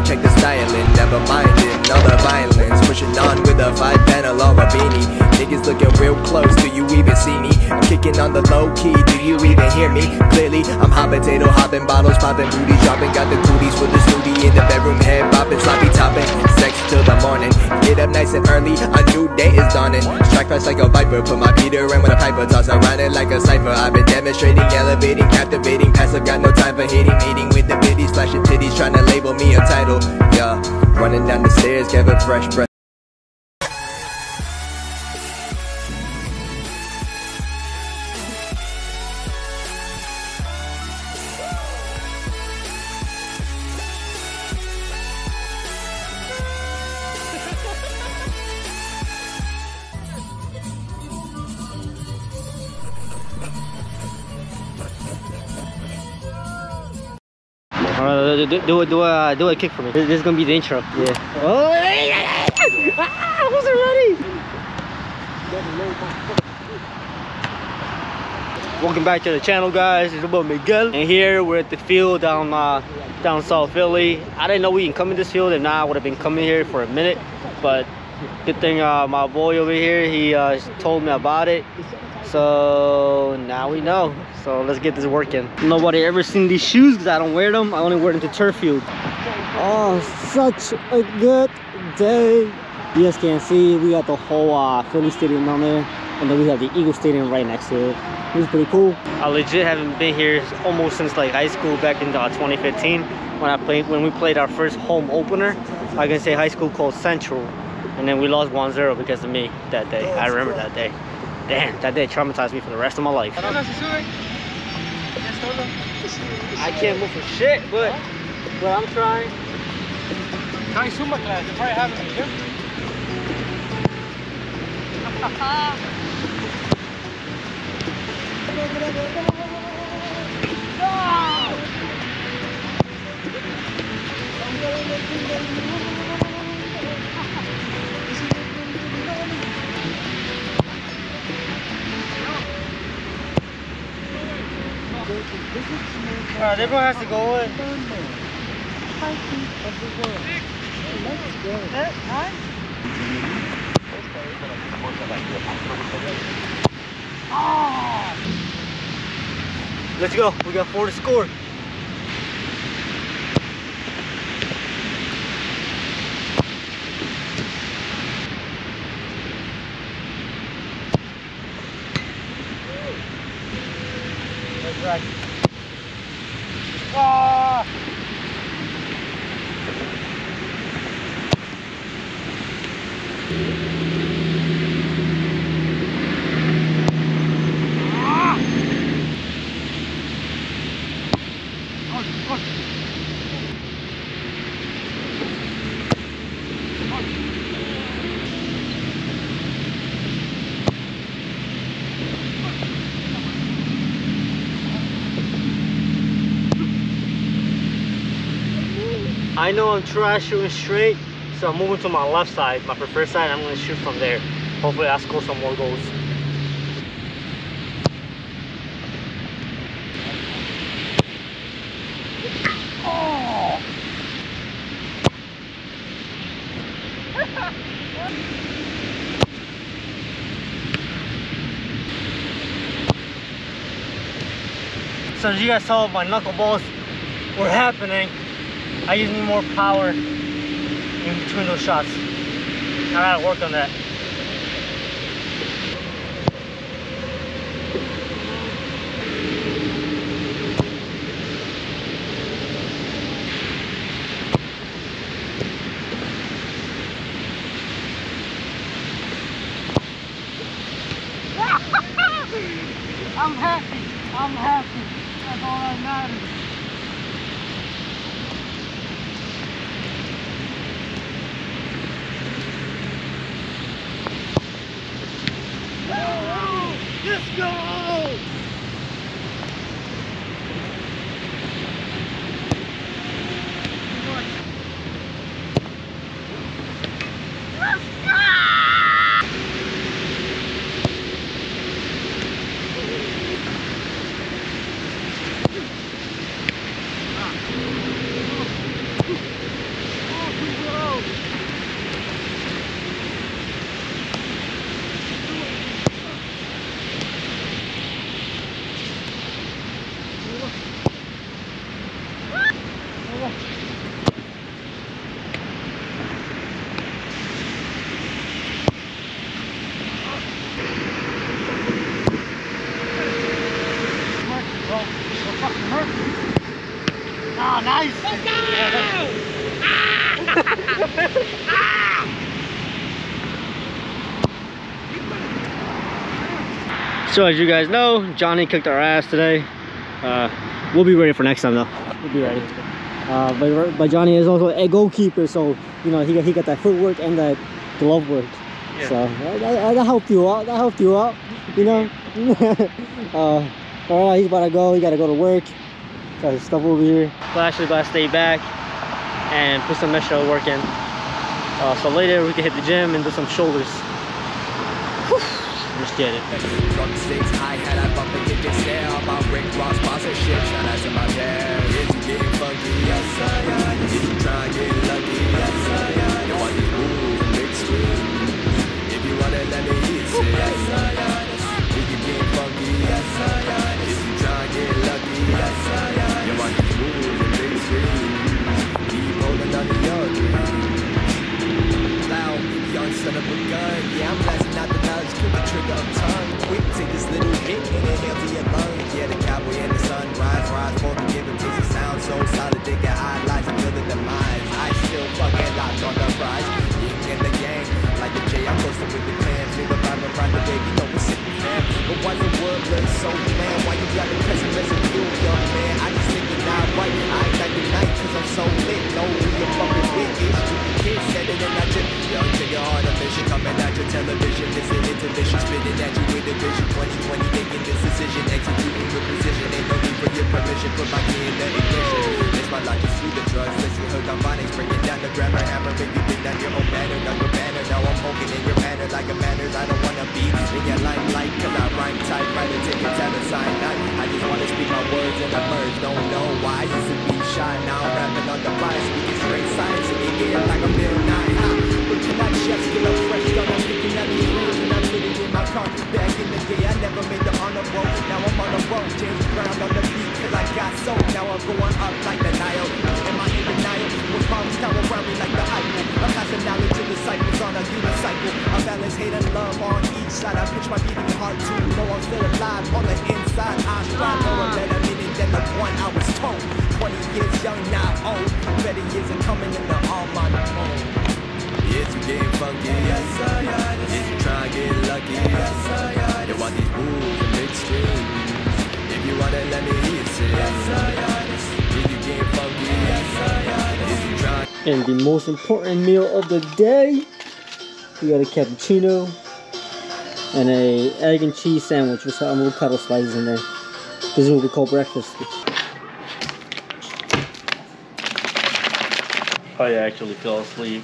Better check the styling, never mind it, all the violence. Pushing on with a 5 panel or a beanie. Niggas looking real close, do you even see me? I'm kicking on the low key, do you even hear me? Clearly, I'm hot potato, hopping bottles, popping booty, dropping. Got the cooties with the snooty in the bedroom, head bopping, sloppy topping. Sex till the morning, get up nice and early, a new day is dawning. Strike fast like a viper, put my Peter in with a piper, toss around it like a cipher. I've been demonstrating, elevating, captivating, passive, got no time for hating, eating with the bitties, flashing titties, trying to label me a title. Yeah, running down the stairs, giving fresh breath. Do a kick for me. This is gonna be the intro. Yeah. Oh yeah! Ah, I wasn't ready. Welcome back to the channel, guys. It's your boy Miguel, and here we're at the field down South Philly. I didn't know we can come in this field, and I would have been coming here for a minute. But good thing my boy over here he told me about it. So now we know. So let's get this working. Nobody ever seen these shoes because I don't wear them. I only wear them to turf field. Oh, such a good day. You guys can see we got the whole Philly Stadium down there, and then we have the Eagle Stadium right next to it. It's pretty cool. I legit haven't been here almost since like high school back in 2015 when we played our first home opener against a high school called Central, and then we lost 1-0 because of me that day. I remember that day. Damn, that day traumatized me for the rest of my life. I can't move for shit, but I'm trying. Trying swimmer class, they probably have it in the gym. Alright, everyone has to go in. Let's go. We got 4 to score. Right. Ah! Ah! I know I'm trash shooting straight, so I'm moving to my left side, my preferred side, and I'm gonna shoot from there. Hopefully I'll score some more goals. Oh. So as you guys saw, my knuckleballs were happening. I just need more power in between those shots. I gotta work on that. I'm happy. I'm happy. That's all that matters. Go! So as you guys know, Johny kicked our ass today. We'll be ready for next time though. We'll be ready. But Johny is also a goalkeeper, so you know he got that footwork and that glove work. Yeah. So that helped you out. That helped you out. You know. All right, he's about to go. He got to go to work. Got his stuff over here. But actually, about to stay back and put some extra work in. So later we can hit the gym and do some shoulders. Whew. Just get it. Son of a gun, yeah, I'm blasting out the knowledge, keep my trigger up tongue, quick, take this little hit, and inhale to your lungs, yeah, the cowboy and the sunrise, rise for forgiving, takes a sound so solid, they got high lights until the demise, I still fucking locked on the prize, ying and the yang, like the J, I'm coasting with the clams, feel the vibe around the baby, don't be sick, man, but why the world looks so man, why you got the pressure, as a you, young man, I just think it's not right, I ain't like the night, cause I'm so lit, no, you're fucking wicked, you can kiss, said it and I just, young nigga, hard coming at your television, this an intermission, spitting at you with a vision, 2020, making this decision, executing with precision, ain't no need for your permission, put my key in the ignition, this my logic through the drugs, listen, hook on phonics, bringing down the grammar hammer, make you think that your own banner, not your banner, now I'm poking in your manner, like a manners, I don't wanna be in your limelight, cause I rhyme tight, write a ticket, tell a sign, I just wanna speak my words and I merge, don't know why, I used to be shy, now I'm rapping on the fly, speaking straight science in the ear like a middle nine, like chefs get up fresh, though I'm picking up these rules and I'm living in my car. Back in the day, I never made the honor roll. Now I'm on the road, James Brown on the beat, cause I got sold. Now I'm going up like the Nile. Am I in denial? With bombs tower around me like the Eiffel. I'm passing knowledge to the cycles on a unicycle. I balance hate and love on each side. I pitch my beating heart to know I'm still alive on the inside. I strive for a better minute than the one I was told. 20 years young, not old. Better years are coming in the all my own. Yes, you getting funky, yes, I am. If you try and get lucky, yes, I am. You want these moves and big screens. If you wanna let me hear it, yes, I am. If you getting funky, yes, I am. If you try. And the most important meal of the day, we got a cappuccino and a egg and cheese sandwich with some avocado slices in there. This is what we call breakfast. I actually fell asleep.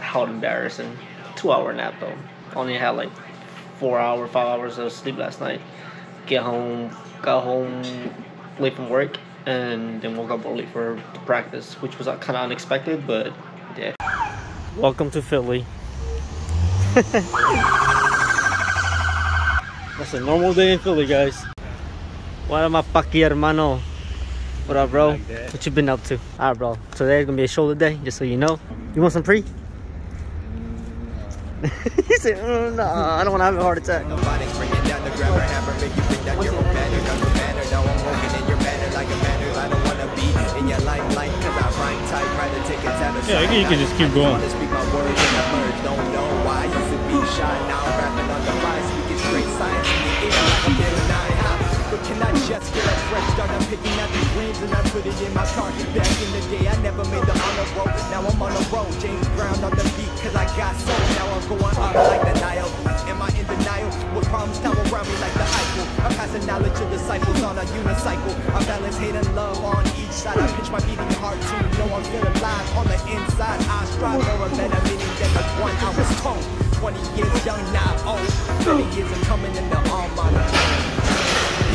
How embarrassing. 2-hour nap though. Only had like 5 hours of sleep last night. Got home late from work and then woke up early for the practice, which was kind of unexpected, but yeah. Welcome to Philly. That's a normal day in Philly, guys. What am I, Paki hermano? What up, bro? Like what you been up to? Alright, bro. Today's gonna be a shoulder day, just so you know. You want some pre? He said, no, I don't want to have a heart attack. Nobody's bringing down the grabber hammer, make you think that you're a banner, not your banner. Now I'm walking in your banner like a banner. I don't want to be in your limelight because I rhyme tight, try to take a tap. Yeah, you can just keep going. I speak my words and I merge, don't know why. Used to be shy, now I'm rapping on the rise, speaking straight science in the air like a middle nine. But can I just get a fresh start? I'm picking out these dreams and I put it in my car. Back in the day, I never made the honor roll. Now I'm on the road, James Brown on the beat because I got soul. Now I'm going up like the Nile. Am I in denial? With problems tower around me like the Eiffel. I'm passing knowledge to disciples on a unicycle. I balance hate and love on each side. I pitch my beating heart to know I'm still alive on the inside. I strive for a better meaning than the one I was told. 20 years young, not old. 20 years of coming in the arm on the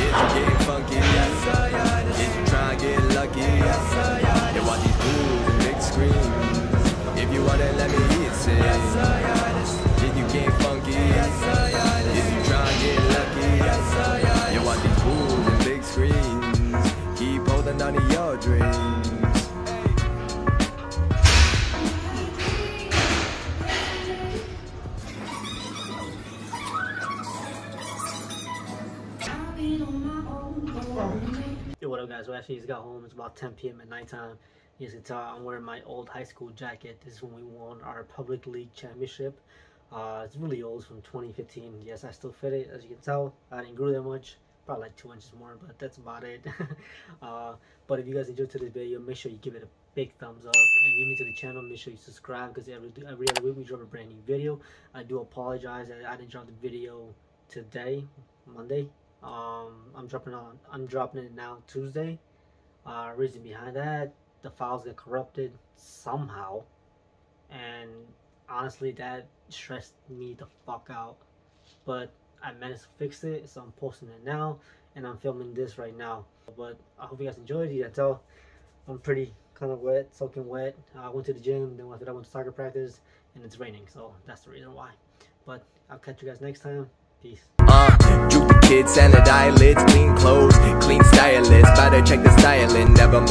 If you getting funky, yes, I am. If you try and get lucky, yes, I am. You want these moves and big screens. If you wanna let me hear it, say yes, I am. If you getting funky, yes, I am. If you try and get lucky, yes, I am. You want these moves and big screens. Keep holding on to your dreams. What up, guys? We actually just got home. It's about 10 p.m. at nighttime. You guys can tell I'm wearing my old high school jacket. This is when we won our public league championship. It's really old, from 2015. Yes, I still fit it, as you can tell. I didn't grow that much, probably like 2 inches more, but that's about it. But if you guys enjoyed today's video, make sure you give it a big thumbs up, and new to the channel, make sure you subscribe, because every other week we drop a brand new video. I do apologize that I didn't drop the video today, Monday. I'm dropping it now, Tuesday. Reason behind that, the files get corrupted somehow, and honestly that stressed me the fuck out, but I managed to fix it, so I'm posting it now, and I'm filming this right now. But I hope you guys enjoyed it. You can tell I'm pretty kind of wet, soaking wet. I went to the gym, then after that I went to soccer practice, and it's raining, so that's the reason why. But I'll catch you guys next time. Peace. Droopy kids, salad eyelids, clean clothes, clean stylist, better check the styling, never mind.